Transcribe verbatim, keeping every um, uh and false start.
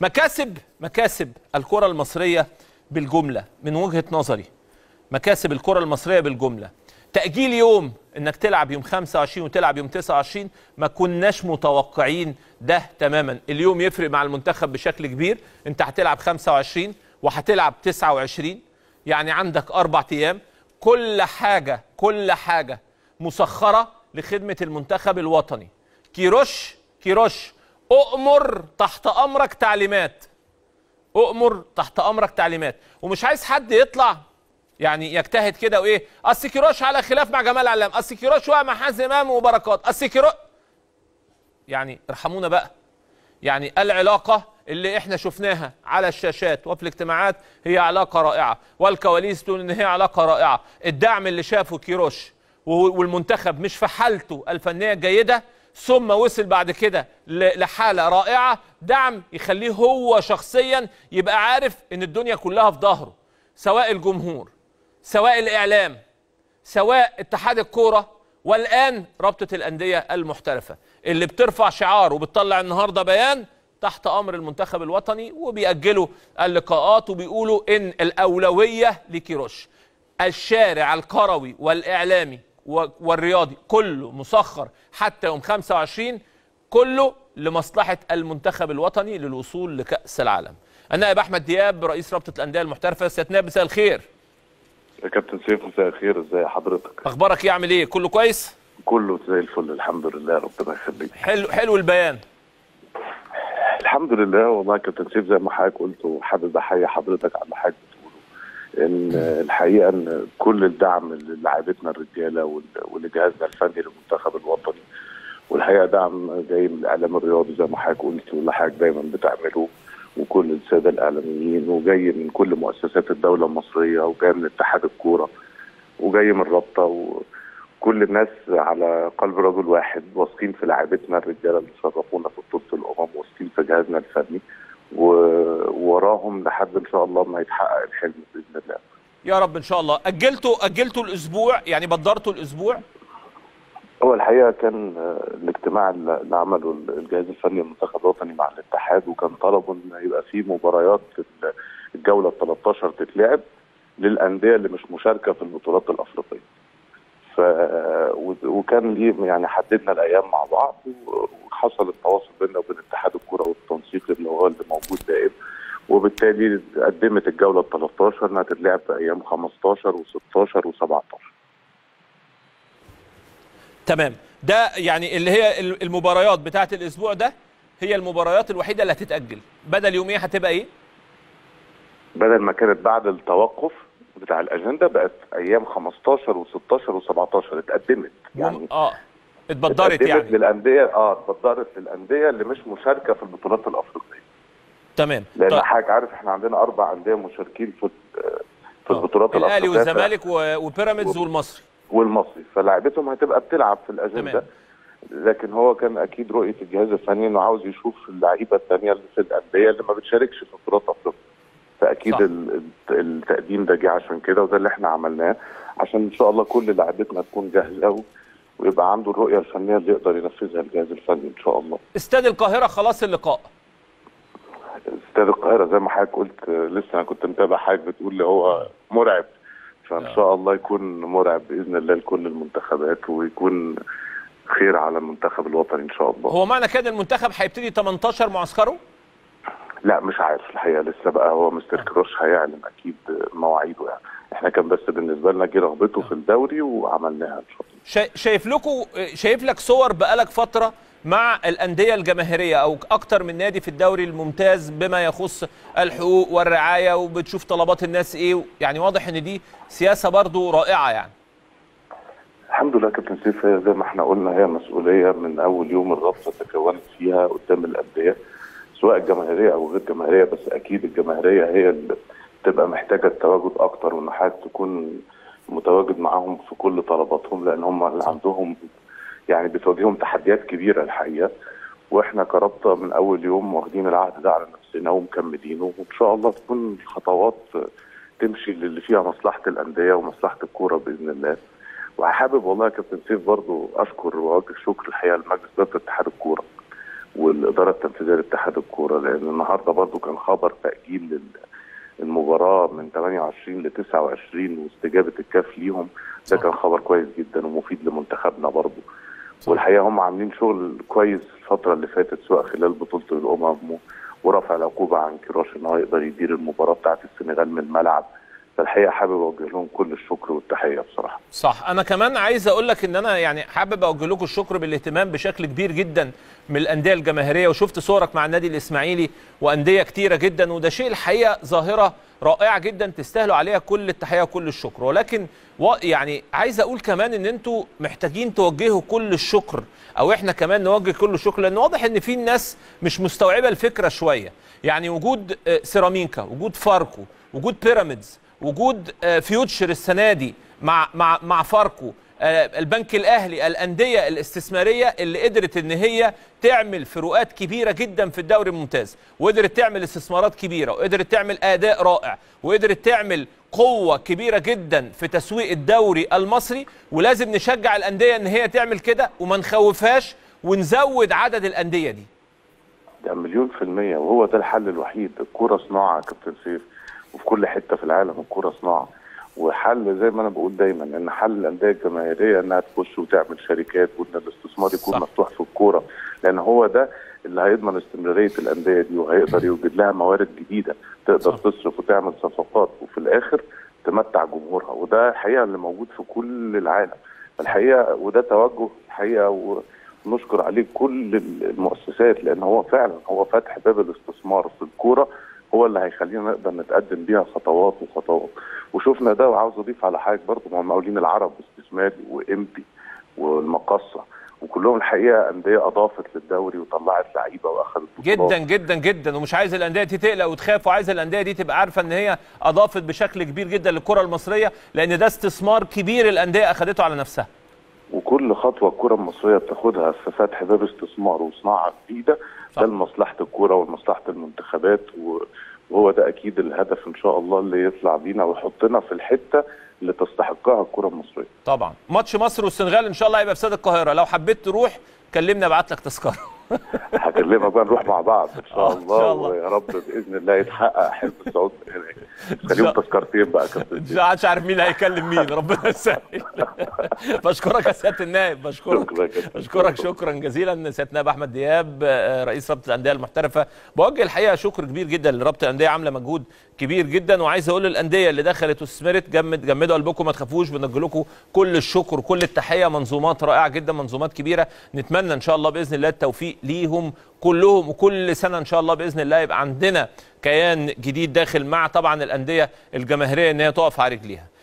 مكاسب مكاسب الكرة المصرية بالجملة من وجهة نظري. مكاسب الكرة المصرية بالجملة تأجيل يوم، انك تلعب يوم خمسة وعشرين وتلعب يوم تسعة وعشرين، ما كناش متوقعين ده تماما. اليوم يفرق مع المنتخب بشكل كبير، انت هتلعب خمسة وعشرين وهتلعب تسعة وعشرين، يعني عندك أربع أيام. كل حاجة كل حاجة مسخرة لخدمة المنتخب الوطني. كيروش كيروش أؤمر تحت أمرك تعليمات، أؤمر تحت أمرك تعليمات، ومش عايز حد يطلع يعني يجتهد كده وإيه، أصل كيروش على خلاف مع جمال علام، أصل كيروش وقع مع حازم امام وبركات، أصل كيروش، يعني ارحمونا بقى. يعني العلاقة اللي احنا شفناها على الشاشات وفي الاجتماعات هي علاقة رائعة، والكواليس تقول إن هي علاقة رائعة. الدعم اللي شافه كيروش والمنتخب مش في حالته الفنية الجيدة، ثم وصل بعد كده لحالة رائعة، دعم يخليه هو شخصيا يبقى عارف إن الدنيا كلها في ظهره، سواء الجمهور، سواء الإعلام، سواء اتحاد الكورة، والآن رابطة الأندية المحترفة اللي بترفع شعار وبتطلع النهارده بيان تحت أمر المنتخب الوطني، وبيأجلوا اللقاءات وبيقولوا إن الأولوية لكيروش. الشارع الكروي والإعلامي والرياضي كله مسخر حتى يوم خمسة وعشرين، كله لمصلحة المنتخب الوطني للوصول لكأس العالم. النائب أحمد دياب رئيس رابطة الأندية المحترفة. سيادة النائب مساء الخير. يا كابتن سيف مساء الخير، ازي حضرتك؟ أخبارك إيه؟ عامل إيه؟ كله كويس؟ كله زي الفل الحمد لله، ربنا يخليك. حلو حلو البيان. الحمد لله. والله يا كابتن سيف زي ما حضرتك قلت، وحابب أحيي حضرتك على حاجة ان الحقيقه ان كل الدعم اللي لعبتنا الرجاله ولجهازنا الفني للمنتخب الوطني، والحقيقه دعم جاي من الاعلام الرياضي زي ما حضرتك قلت واللي حضرتك دايما بتعمله، وكل الساده الاعلاميين، وجاي من كل مؤسسات الدوله المصريه، وجاي من اتحاد الكوره، وجاي من الرابطه، وكل الناس على قلب رجل واحد، واثقين في لعبتنا الرجاله اللي شرفونا في بطوله الامم، واثقين في جهازنا الفني، ووراهم لحد ان شاء الله ما يتحقق الحلم باذن الله. يا رب ان شاء الله. اجلتوا اجلتوا الاسبوع، يعني بدرتوا الاسبوع؟ هو الحقيقه كان الاجتماع اللي عمله الجهاز الفني المنتخب الوطني مع الاتحاد، وكان طلبوا ان يبقى في مباريات الجوله الثلاثة عشر تتلعب للانديه اللي مش مشاركه في البطولات الافريقيه. ف وكان ليه يعني حددنا الايام مع بعض، وحصل التواصل بيننا وبين اتحاد الكوره والتنسيق اللي هو اللي موجود دائما، وبالتالي قدمت الجوله الثلاثة عشر انها تتلعب في ايام خمستاشر وستاشر وسبعتاشر. تمام. ده يعني اللي هي المباريات بتاعه الاسبوع ده هي المباريات الوحيده اللي هتتاجل، بدل يوميه هتبقى ايه؟ بدل ما كانت بعد التوقف بتاع الاجنده بقت ايام خمستاشر وستاشر وسبعتاشر اتقدمت، يعني اه اتبدرت، اتقدمت يعني للانديه، اه اتبدرت للانديه اللي مش مشاركه في البطولات الافريقيه. تمام. لان طيب. حضرتك عارف احنا عندنا اربع انديه مشاركين في في آه. البطولات الافريقيه، الاهلي والزمالك وبيراميدز والمصري والمصري فلاعبتهم هتبقى بتلعب في الاجنده. لكن هو كان اكيد رؤيه الجهاز الفني انه عاوز يشوف اللعيبه الثانيه اللي في الانديه اللي ما بتشاركش في بطولات افريقيا، فاكيد التقديم ده جه عشان كده، وده اللي احنا عملناه عشان ان شاء الله كل لعبتنا تكون جاهزه، ويبقى عنده الرؤيه الفنيه اللي يقدر ينفذها الجهاز الفني ان شاء الله. استاد القاهره خلاص اللقاء. استاد القاهره زي ما حضرتك قلت، لسه انا كنت متابع حضرتك بتقول اللي هو مرعب، فان شاء الله يكون مرعب باذن الله لكل المنتخبات، ويكون خير على المنتخب الوطني ان شاء الله. هو معنى كده المنتخب هيبتدي تمنتاشر معسكره؟ لا مش عارف الحقيقه لسه بقى، هو مستر كروش هيعلن اكيد مواعيده، يعني احنا كان بس بالنسبه لنا دي رغبته في الدوري وعملناها ان شاء الله. شايف لكم شايف لك صور بقالك فتره مع الانديه الجماهيريه او اكتر من نادي في الدوري الممتاز بما يخص الحقوق والرعايه، وبتشوف طلبات الناس ايه، يعني واضح ان دي سياسه برضو رائعه يعني. الحمد لله كابتن سيف، زي ما احنا قلنا هي مسؤوليه من اول يوم الرابطه تكونت فيها قدام الانديه، سواء الجماهيريه او غير جماهيريه، بس اكيد الجماهيريه هي اللي بتبقى محتاجه التواجد اكتر، وان حضرتك تكون متواجد معاهم في كل طلباتهم، لان هم اللي عندهم يعني بتواجههم تحديات كبيره الحقيقه، واحنا كرابطه من اول يوم واخدين العهد ده على نفسنا ومكملينه، وان شاء الله تكون الخطوات تمشي للي فيها مصلحه الانديه ومصلحه الكوره باذن الله. وحابب والله يا كابتن سيف برضه اشكر واوجه شكر الحقيقه لمجلس اداره اتحاد الكوره والاداره التنفيذيه لاتحاد الكوره، لان النهارده برضو كان خبر تاجيل المباراه من ثمانية وعشرين ل تسعة وعشرين واستجابه الكاف ليهم، ده كان خبر كويس جدا ومفيد لمنتخبنا برضو. والحقيقه هم عاملين شغل كويس الفتره اللي فاتت، سواء خلال بطوله الامم ورفع العقوبه عن كيروش ان هو يقدر يدير المباراه بتاعت السنغال من الملعب. فالحقيقه حابب اوجه لهم كل الشكر والتحيه بصراحه. صح، انا كمان عايز اقول لك ان انا يعني حابب اوجه لكم الشكر بالاهتمام بشكل كبير جدا من الانديه الجماهيريه، وشفت صورك مع النادي الاسماعيلي وانديه كتيره جدا، وده شيء الحقيقه ظاهره رائعه جدا تستاهلوا عليها كل التحيه وكل الشكر. ولكن يعني عايز اقول كمان ان انتوا محتاجين توجهوا كل الشكر، او احنا كمان نوجه كل الشكر، لان واضح ان في ناس مش مستوعبه الفكره شويه. يعني وجود سيراميكا، وجود فاركو، وجود بيراميدز، وجود فيوتشر السنه دي مع مع مع فاركو، البنك الاهلي، الانديه الاستثماريه اللي قدرت ان هي تعمل فروقات كبيره جدا في الدوري الممتاز، وقدرت تعمل استثمارات كبيره، وقدرت تعمل اداء رائع، وقدرت تعمل قوه كبيره جدا في تسويق الدوري المصري. ولازم نشجع الانديه ان هي تعمل كده وما نخوفهاش، ونزود عدد الانديه دي. ده مليون في الميه، وهو ده الحل الوحيد. الكوره صناعه يا كابتن سيف، وفي كل حته في العالم الكوره صناعه، وحل زي ما انا بقول دايما ان حل الانديه الجماهيريه انها تخش وتعمل شركات، وان الاستثمار يكون مفتوح في الكوره، لان هو ده اللي هيضمن استمراريه الانديه دي، وهيقدر يوجد لها موارد جديده تقدر تصرف وتعمل صفقات، وفي الاخر تمتع جمهورها. وده الحقيقه اللي موجود في كل العالم الحقيقه، وده توجه الحقيقه، ونشكر عليه كل المؤسسات، لان هو فعلا هو فتح باب الاستثمار في الكوره، هو اللي هيخلينا نقدر نتقدم بيها خطوات وخطوات. وشفنا ده. وعاوز اضيف على حاجه برضه، هم مقاولين العرب واستثماري وامبي والمقصه، وكلهم الحقيقه انديه اضافت للدوري وطلعت لعيبه واخذت جدا جدا جدا. ومش عايز الانديه دي تقلق وتخاف، وعايز الانديه دي تبقى عارفه ان هي اضافت بشكل كبير جدا للكره المصريه، لان ده استثمار كبير الانديه اخذته على نفسها. وكل خطوه الكره المصريه بتاخدها في فتح باب استثمار وصناعه جديده، ده لمصلحه الكوره ومصلحه المنتخبات، وهو ده اكيد الهدف ان شاء الله اللي يطلع بينا ويحطنا في الحته اللي تستحقها الكره المصريه. طبعا ماتش مصر والسنغال ان شاء الله هيبقى في استاد القاهره، لو حبيت تروح كلمنا ابعت لك تذكره. هكلمك بقى نروح مع بعض ان شاء الله، ويا رب باذن الله يتحقق حلم الصعود هناك. خليهم تذكرتين بقى يا كابتن، مش عارف مين هيكلم مين، ربنا يسهل. بشكرك يا سياده النائب، بشكرك بشكرك شكرا جزيلا سياده النائب احمد دياب رئيس رابطه الانديه المحترفه. بوجه الحقيقه شكر كبير جدا لرابطه الانديه، عامله مجهود كبير جدا، وعايز اقول للانديه اللي دخلت واستثمرت جمد جمدوا قلبكم، ما تخافوش، بنوجه لكم كل الشكر كل التحيه. منظومات رائعه جدا، منظومات كبيره، نتمنى ان شاء الله باذن الله التوفيق ليهم كلهم، وكل سنه ان شاء الله باذن الله يبقى عندنا كيان جديد داخل مع طبعا الانديه الجماهيريه ان هي تقف على رجليها.